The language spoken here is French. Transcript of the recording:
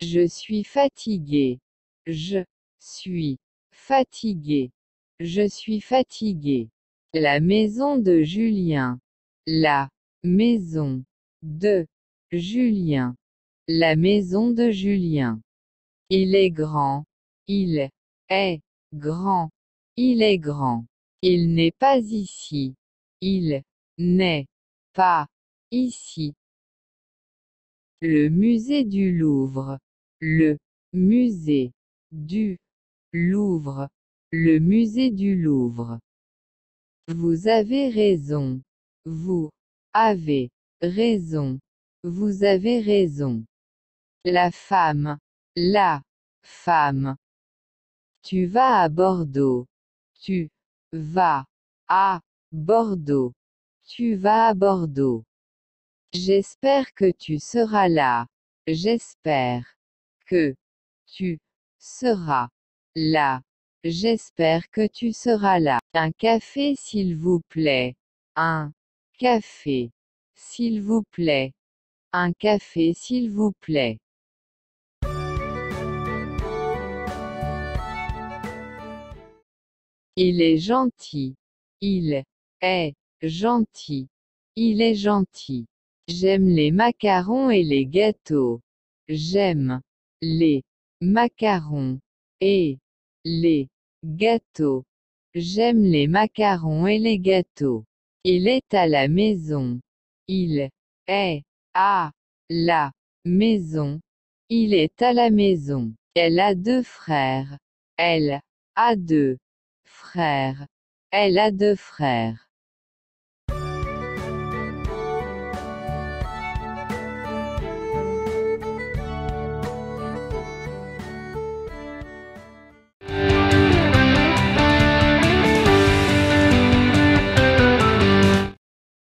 Je suis fatigué. Je suis fatigué. Je suis fatigué. La maison de Julien. La maison de Julien. La maison de Julien. Il est grand. Il est grand. Il est grand. Il n'est pas ici. Il n'est pas ici. Le musée du Louvre. Le musée du Louvre. Le musée du Louvre. Vous avez raison. Vous avez raison. Vous avez raison. La femme. La femme. Tu vas à Bordeaux. Tu vas à Bordeaux. Tu vas à Bordeaux. J'espère que tu seras là. J'espère que tu seras là. J'espère que tu seras là. Un café s'il vous plaît. Un café s'il vous plaît. Un café s'il vous plaît. Il est gentil. Il est gentil. Il est gentil. J'aime les macarons et les gâteaux. J'aime les macarons et les gâteaux. J'aime les macarons et les gâteaux. Il est à la maison. Il est à la maison. Il est à la maison. Elle a deux frères. Elle a deux frères. Elle a deux frères.